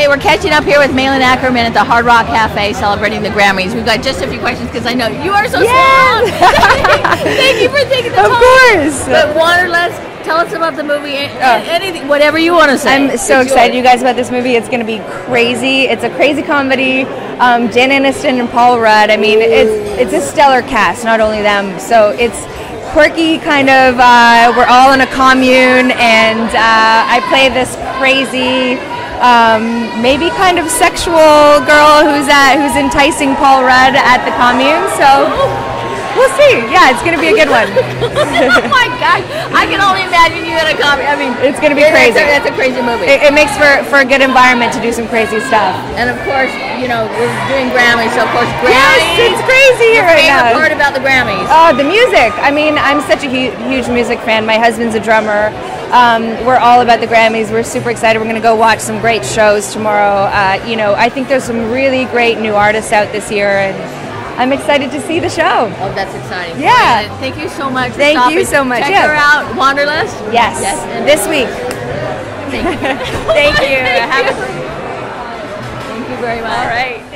Okay, we're catching up here with Malin Akerman at the Hard Rock Cafe celebrating the Grammys. We've got just a few questions because I know you are so smart. Thank you for taking the time. Of course. But Wanderlust, tell us about the movie, anything, whatever you want to say. I'm so excited, you guys, about this movie. It's going to be crazy. It's a crazy comedy. Jen Aniston and Paul Rudd. I mean, it's a stellar cast, not only them. So it's quirky, kind of. We're all in a commune, and I play this crazy, maybe kind of sexual girl who's enticing Paul Rudd at the commune. So we'll see. Yeah, it's gonna be a good one. Oh my gosh, I can only imagine you at a commune. I mean, it's gonna be crazy. That's a crazy movie. It makes for a good environment to do some crazy stuff. And of course, you know, we're doing Grammys, so of course Grammys. Yes, it's crazy here right now. Favorite part about the Grammys? Oh, the music. I mean, I'm such a huge music fan. My husband's a drummer. We're all about the Grammys. We're super excited. We're going to go watch some great shows tomorrow. You know, I think there's some really great new artists out this year, and I'm excited to see the show. Oh, that's exciting. Yeah. Thank you so much. Thank you so much. Check her out, Wanderlust. Yes. This week. Thank you. Thank you. Thank you very much. All right.